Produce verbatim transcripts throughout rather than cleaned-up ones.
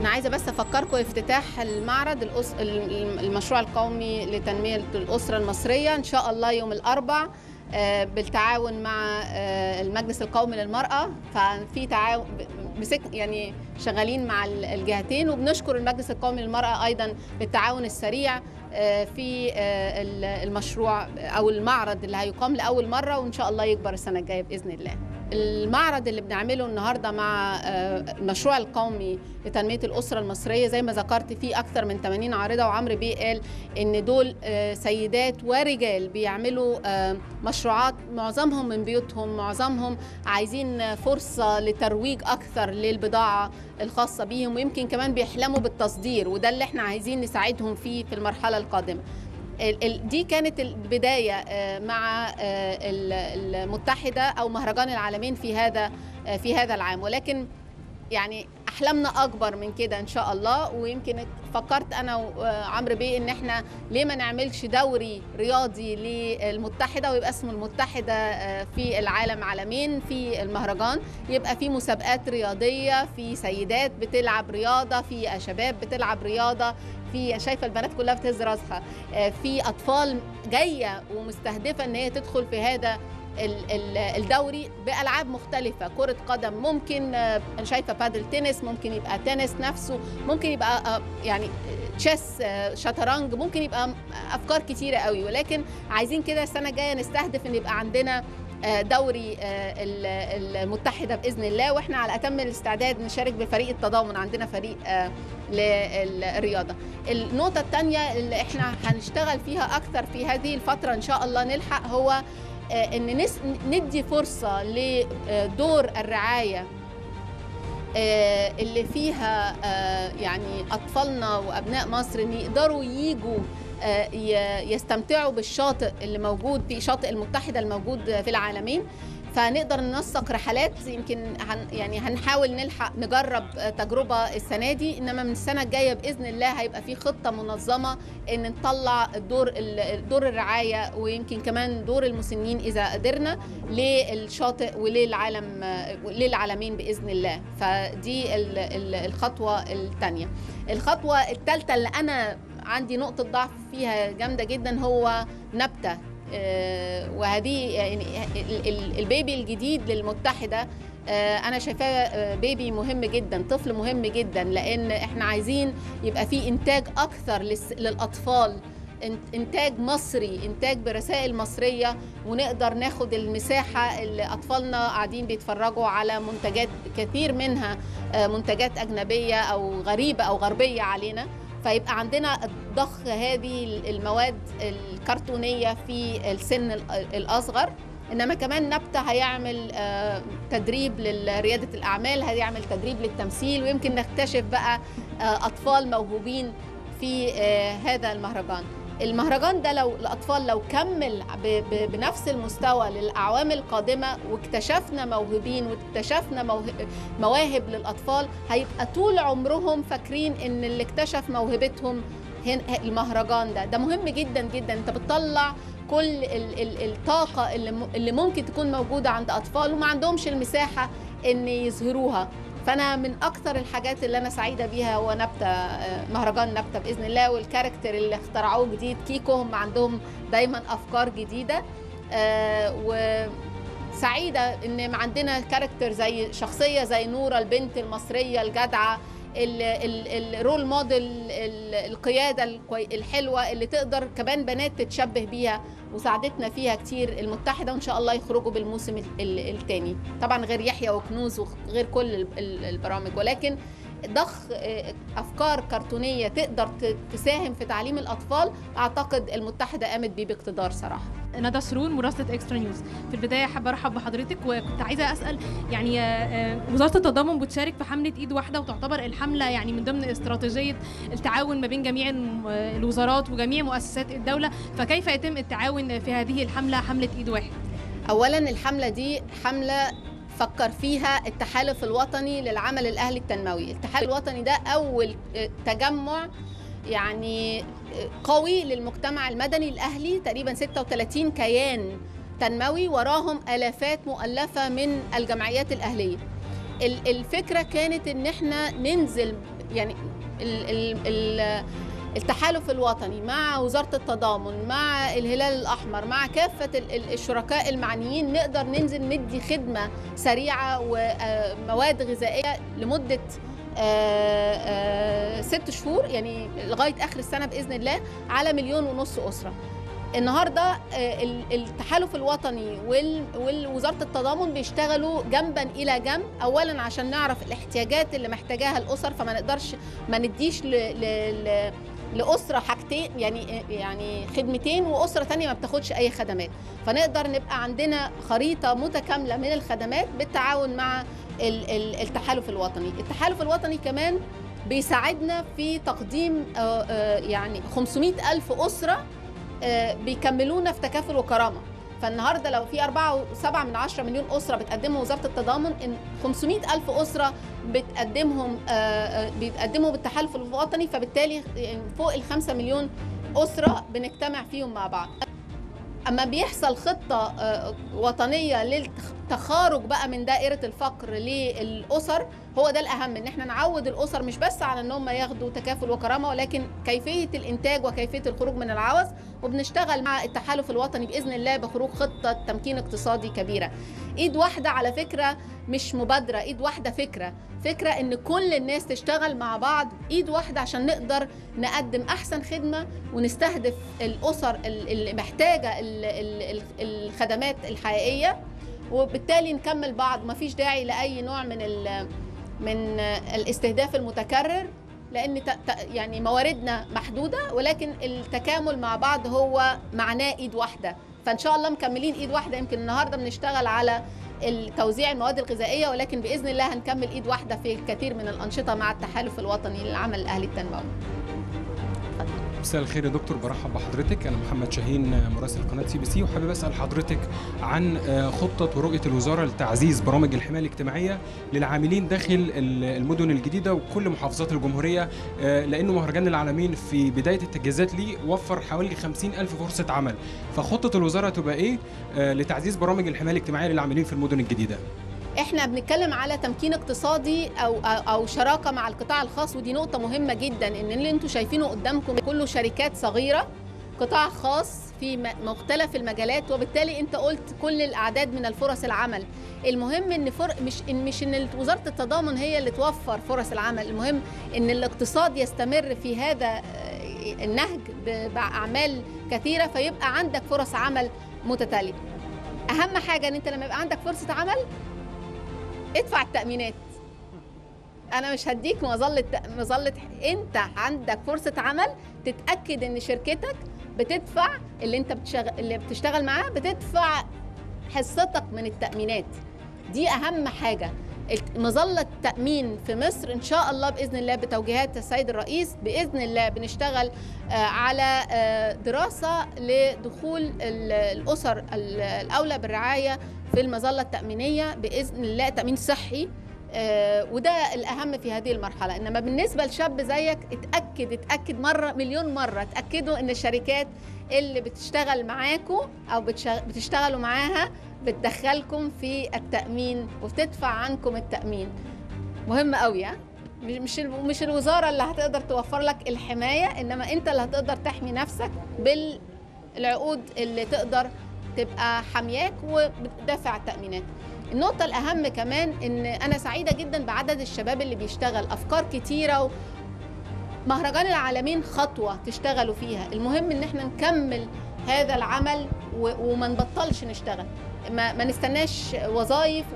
أنا عايزة بس أفكركم افتتاح المعرض الأس... المشروع القومي لتنمية الأسرة المصرية إن شاء الله يوم الأربع بالتعاون مع المجلس القومي للمرأة. ففي تعاون بسك... يعني شغالين مع الجهتين، وبنشكر المجلس القومي للمرأة أيضا بالتعاون السريع في المشروع أو المعرض اللي هيقام لأول مرة، وإن شاء الله يكبر السنة الجاية بإذن الله. المعرض اللي بنعمله النهارده مع المشروع القومي لتنميه الاسره المصريه زي ما ذكرت فيه اكثر من ثمانين عارضه، وعمرو بيه قال ان دول سيدات ورجال بيعملوا مشروعات معظمهم من بيوتهم، معظمهم عايزين فرصه لترويج اكثر للبضاعه الخاصه بيهم، ويمكن كمان بيحلموا بالتصدير، وده اللي احنا عايزين نساعدهم فيه في المرحله القادمه. دي كانت البداية مع المتحدة أو مهرجان العلمين في هذا في هذا العام، ولكن يعني أحلامنا أكبر من كده إن شاء الله. ويمكن فكرت أنا وعمرو بيه إن إحنا ليه ما نعملش دوري رياضي للمتحدة ويبقى اسمه المتحدة في العالم عالمين، في المهرجان يبقى في مسابقات رياضية، في سيدات بتلعب رياضة، في شباب بتلعب رياضة، في شايفه البنات كلها بتهز راسها، في اطفال جايه ومستهدفه ان هي تدخل في هذا الدوري بالعاب مختلفه، كره قدم، ممكن انا شايفه بادل تنس، ممكن يبقى تنس نفسه، ممكن يبقى يعني تشيس شطرنج، ممكن يبقى افكار كتيره قوي. ولكن عايزين كده السنه الجايه نستهدف ان يبقى عندنا دوري المتحدة بإذن الله، وإحنا على أتم الاستعداد نشارك بفريق التضامن، عندنا فريق للرياضة. النقطة الثانية اللي إحنا هنشتغل فيها أكثر في هذه الفترة إن شاء الله نلحق هو إن ندي فرصة لدور الرعاية اللي فيها يعني أطفالنا وأبناء مصر إن يقدروا ييجوا يستمتعوا بالشاطئ اللي موجود في شاطئ المتحدة الموجود في العالمين. فنقدر ننسق رحلات، يمكن هن يعني هنحاول نلحق نجرب تجربه السنه دي، انما من السنه الجايه باذن الله هيبقى في خطه منظمه ان نطلع دور دور الرعايه ويمكن كمان دور المسنين اذا قدرنا للشاطئ وللعالم وللعالمين باذن الله. فدي الخطوه الثانيه. الخطوه الثالثه اللي انا عندي نقطه ضعف فيها جامده جدا هو نبتة، وهذه يعني البيبي الجديد للمتحدة أنا شايفاه بيبي مهم جدا، طفل مهم جدا، لأن إحنا عايزين يبقى فيه إنتاج أكثر للأطفال، إنتاج مصري، إنتاج برسائل مصرية، ونقدر ناخد المساحة اللي أطفالنا قاعدين بيتفرجوا على منتجات كثير منها منتجات أجنبية أو غريبة أو غربية علينا، فيبقى عندنا ضخ هذه المواد الكرتونية في السن الأصغر. إنما كمان نبتة هيعمل تدريب لريادة الأعمال، هيعمل تدريب للتمثيل، ويمكن نكتشف بقى أطفال موهوبين في هذا المهرجان. المهرجان ده لو الأطفال لو كمل بنفس المستوى للأعوام القادمة واكتشفنا موهوبين واكتشفنا مواهب للأطفال، هيبقى طول عمرهم فاكرين إن اللي اكتشف موهبتهم المهرجان ده. ده مهم جدا جدا، أنت بتطلع كل الطاقة اللي ممكن تكون موجودة عند أطفال وما عندهمش المساحة إن يظهروها. فأنا من أكثر الحاجات اللي أنا سعيدة بيها هو نبتة، مهرجان نبتة بإذن الله، والكاركتر اللي اخترعوه جديد كيكو، هم عندهم دايما أفكار جديدة، وسعيدة إن عندنا كاركتر زي شخصية زي نورة البنت المصرية الجدعة، الرول موديل، القيادة الحلوة اللي تقدر كمان بنات تتشبه بيها، وساعدتنا فيها كتير المتحدة، وإن شاء الله يخرجوا بالموسم الثاني طبعا غير يحيى وكنوز وغير كل البرامج. ولكن ضخ أفكار كرتونية تقدر تساهم في تعليم الأطفال أعتقد المتحدة قامت بيه باقتدار صراحة. ندى صرور، مراسلة إكسترا نيوز. في البداية حابة أرحب بحضرتك، وكنت عايزة أسأل يعني وزارة التضامن بتشارك في حملة إيد واحدة، وتعتبر الحملة يعني من ضمن استراتيجية التعاون ما بين جميع الوزارات وجميع مؤسسات الدولة، فكيف يتم التعاون في هذه الحملة، حملة إيد واحدة؟ أولا الحملة دي حملة فكر فيها التحالف الوطني للعمل الأهلي التنموي. التحالف الوطني ده أول تجمع يعني قوي للمجتمع المدني الأهلي، تقريبا ستة وثلاثين كيان تنموي وراهم آلافات مؤلفة من الجمعيات الأهلية. الفكرة كانت إن احنا ننزل يعني ال ال ال التحالف الوطني مع وزارة التضامن مع الهلال الأحمر مع كافة الشركاء المعنيين نقدر ننزل ندي خدمة سريعة ومواد غذائية لمدة ست شهور يعني لغاية آخر السنة بإذن الله على مليون ونص أسرة. النهارده التحالف الوطني ووزاره التضامن بيشتغلوا جنبا الى جنب، اولا عشان نعرف الاحتياجات اللي محتاجاها الاسر، فما نقدرش ما نديش ل ل لاسره حاجتين يعني يعني خدمتين واسره ثانيه ما بتاخدش اي خدمات، فنقدر نبقى عندنا خريطه متكامله من الخدمات بالتعاون مع التحالف الوطني. التحالف الوطني كمان بيساعدنا في تقديم يعني خمسمائة ألف اسره بيكملونا في تكافل وكرامه، فالنهارده لو في أربعة فاصلة سبعة مليون اسره بتقدمها وزاره التضامن ان خمسمائة ألف اسره بتقدمهم بيتقدموا بالتحالف الوطني، فبالتالي فوق ال خمسة مليون اسره بنجتمع فيهم مع بعض. اما بيحصل خطه وطنيه للتخارج بقى من دائره الفقر للاسر، هو ده الاهم، ان احنا نعود الاسر مش بس على ان هم ياخدوا تكافل وكرامه ولكن كيفيه الانتاج وكيفيه الخروج من العوز، وبنشتغل مع التحالف الوطني باذن الله بخروج خطه تمكين اقتصادي كبيره. ايد واحده على فكره مش مبادره، ايد واحده فكره، فكره ان كل الناس تشتغل مع بعض ايد واحده عشان نقدر نقدم احسن خدمه ونستهدف الاسر اللي محتاجه الخدمات الحقيقيه، وبالتالي نكمل بعض. مفيش داعي لاي نوع من من الاستهداف المتكرر لان يعني مواردنا محدوده، ولكن التكامل مع بعض هو معناه ايد واحده، فان شاء الله مكملين ايد واحده. يمكن النهارده بنشتغل على توزيع المواد الغذائيه ولكن باذن الله هنكمل ايد واحده في الكثير من الانشطه مع التحالف الوطني للعمل الاهلي التنموي. مساء الخير يا دكتور، برحب بحضرتك. انا محمد شاهين مراسل قناه سي بي سي، وحابب اسال حضرتك عن خطه ورؤيه الوزاره لتعزيز برامج الحمايه الاجتماعيه للعاملين داخل المدن الجديده وكل محافظات الجمهوريه، لانه مهرجان العلمين في بدايه التجهيزات ليه وفر حوالي خمسين ألف فرصه عمل، فخطه الوزاره تبقى ايه لتعزيز برامج الحمايه الاجتماعيه للعاملين في المدن الجديده؟ احنا بنتكلم على تمكين اقتصادي او او شراكه مع القطاع الخاص، ودي نقطه مهمه جدا. ان اللي انتم شايفينه قدامكم كله شركات صغيره، قطاع خاص في مختلف المجالات، وبالتالي انت قلت كل الاعداد من الفرص العمل. المهم ان فرق مش ان مش ان وزاره التضامن هي اللي توفر فرص العمل، المهم ان الاقتصاد يستمر في هذا النهج باعمال كثيره فيبقى عندك فرص عمل متتاليه. اهم حاجه ان انت لما يبقى عندك فرصه عمل ادفع التأمينات. أنا مش هديك مظلة مظلة أنت عندك فرصة عمل، تتأكد إن شركتك بتدفع اللي أنت بتشغل اللي بتشتغل معاه بتدفع حصتك من التأمينات. دي أهم حاجة. مظلة التأمين في مصر إن شاء الله بإذن الله بتوجيهات السيد الرئيس بإذن الله بنشتغل على دراسة لدخول الأسر الأولى بالرعاية في المظلة التأمينية بإذن الله، تأمين صحي، وده الأهم في هذه المرحلة. إنما بالنسبة لشاب زيك اتأكد اتأكد مرة مليون مرة، اتأكدوا إن الشركات اللي بتشتغل معاكم أو بتشتغلوا معاها بتدخلكم في التأمين وبتدفع عنكم التأمين. مهم قوي، ها؟ مش مش الوزارة اللي هتقدر توفر لك الحماية، إنما أنت اللي هتقدر تحمي نفسك بالعقود اللي تقدر تبقى حمياك ودافع التأمينات. النقطة الأهم كمان إن أنا سعيدة جدا بعدد الشباب اللي بيشتغل، أفكار كتيرة ومهرجان العالمين خطوة تشتغلوا فيها. المهم إن احنا نكمل هذا العمل وما نبطلش نشتغل، ما, ما نستناش وظائف،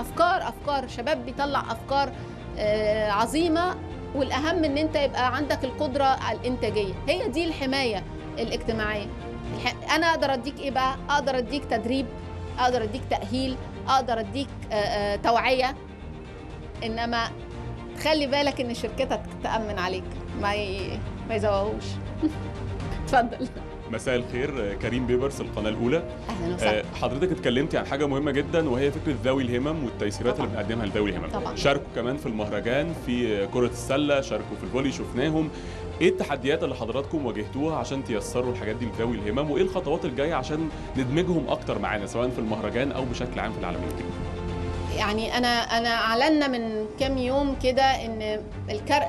أفكار أفكار شباب بيطلع أفكار آه عظيمة، والأهم إن أنت يبقى عندك القدرة على الإنتاجية. هي دي الحماية الاجتماعية. أنا أقدر أديك إيه بقى؟ أقدر أديك تدريب، أقدر أديك تأهيل، أقدر أديك آه توعية، إنما خلي بالك إن شركتك تأمن عليك ما ي... ما يزوقوش. اتفضل. مساء الخير، كريم بيبرس، القناه الاولى. اهلا وسهلا. حضرتك اتكلمتي عن حاجه مهمه جدا وهي فكره ذوي الهمم والتيسيرات طبعًا. اللي بنقدمها لذوي الهمم طبعًا. شاركوا كمان في المهرجان في كره السله، شاركوا في الفولي، شفناهم. ايه التحديات اللي حضراتكم واجهتوها عشان تيسروا الحاجات دي لذوي الهمم، وايه الخطوات الجايه عشان ندمجهم اكتر معانا سواء في المهرجان او بشكل عام في العالمين؟ يعني انا انا اعلنا من كام يوم كده ان الكر...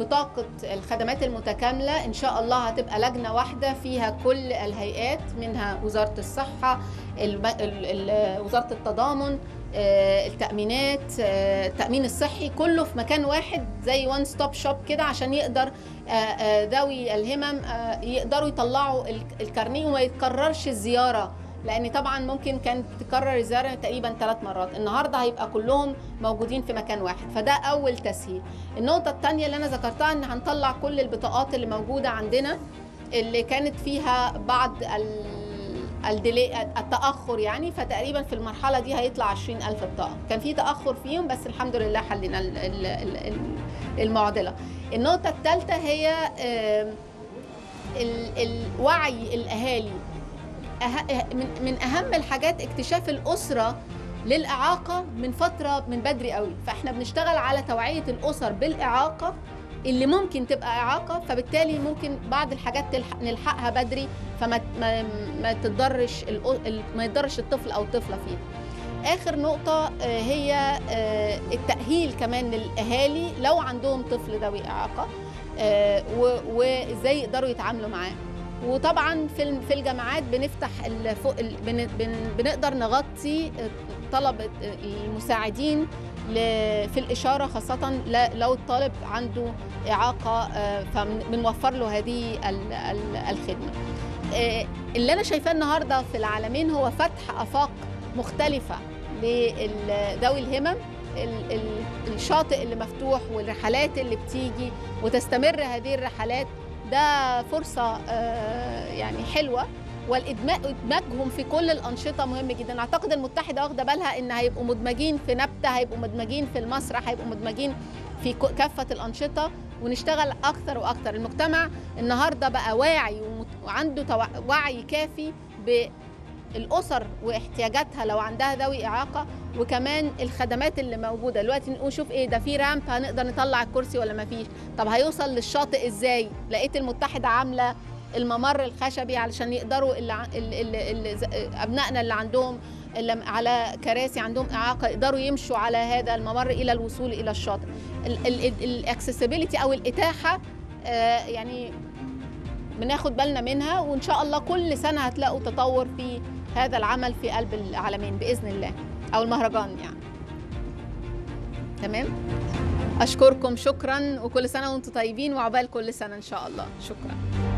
بطاقه الخدمات المتكامله ان شاء الله هتبقى لجنه واحده فيها كل الهيئات، منها وزاره الصحه، الب... ال... وزاره التضامن، التأمينات، التأمين الصحي، كله في مكان واحد زي وان ستوب شوب كده، عشان يقدر ذوي الهمم يقدروا يطلعوا الكارنيه وما يتكررش الزيارة، لأن طبعا ممكن كانت تكرر الزيارة تقريبا ثلاث مرات، النهارده هيبقى كلهم موجودين في مكان واحد، فده أول تسهيل. النقطة الثانية اللي أنا ذكرتها إن هنطلع كل البطاقات اللي موجودة عندنا اللي كانت فيها بعض ال الديلي التاخر يعني، فتقريبا في المرحله دي هيطلع عشرين ألف بطاقه، كان في تاخر فيهم بس الحمد لله حلينا المعضله. النقطه الثالثه هي الوعي الاهالي، من اهم الحاجات اكتشاف الاسره للاعاقه من فتره من بدري قوي، فاحنا بنشتغل على توعيه الاسر بالاعاقه اللي ممكن تبقى إعاقة، فبالتالي ممكن بعض الحاجات تلحق نلحقها بدري فما ما ما تضرش ما يضرش الطفل أو الطفلة فيها. آخر نقطة هي التأهيل كمان للأهالي لو عندهم طفل ذوي إعاقة وإزاي يقدروا يتعاملوا معاه. وطبعا في في الجامعات بنفتح بنقدر نغطي طلبة المساعدين في الإشارة، خاصة لو الطالب عنده إعاقة فبنوفر له هذه الخدمة. اللي أنا شايفاه النهاردة في العالمين هو فتح آفاق مختلفة لذوي الهمم، الشاطئ اللي مفتوح والرحلات اللي بتيجي وتستمر هذه الرحلات، ده فرصة يعني حلوة، وادماجهم في كل الانشطه مهم جدا. اعتقد المتحده واخده بالها ان هيبقوا مدمجين في نبته، هيبقوا مدمجين في المسرح، هيبقوا مدمجين في كافه الانشطه، ونشتغل اكثر واكثر. المجتمع النهارده بقى واعي وعنده وعي كافي بالاسر واحتياجاتها لو عندها ذوي اعاقه، وكمان الخدمات اللي موجوده دلوقتي. نشوف ايه ده، في رامب هنقدر نطلع الكرسي ولا ما فيش؟ طب هيوصل للشاطئ ازاي؟ لقيت المتحده عامله الممر الخشبي علشان يقدروا اللي اللي اللي أبنائنا اللي عندهم اللي على كراسي عندهم إعاقة يقدروا يمشوا على هذا الممر إلى الوصول إلى الشاطئ. الأكسسبيليتي أو الإتاحة آه يعني بناخد بالنا منها، وإن شاء الله كل سنة هتلاقوا تطور في هذا العمل في قلب العالمين بإذن الله، أو المهرجان يعني. تمام؟ أشكركم شكرا، وكل سنة وأنتم طيبين، وعقبال كل سنة إن شاء الله. شكرا.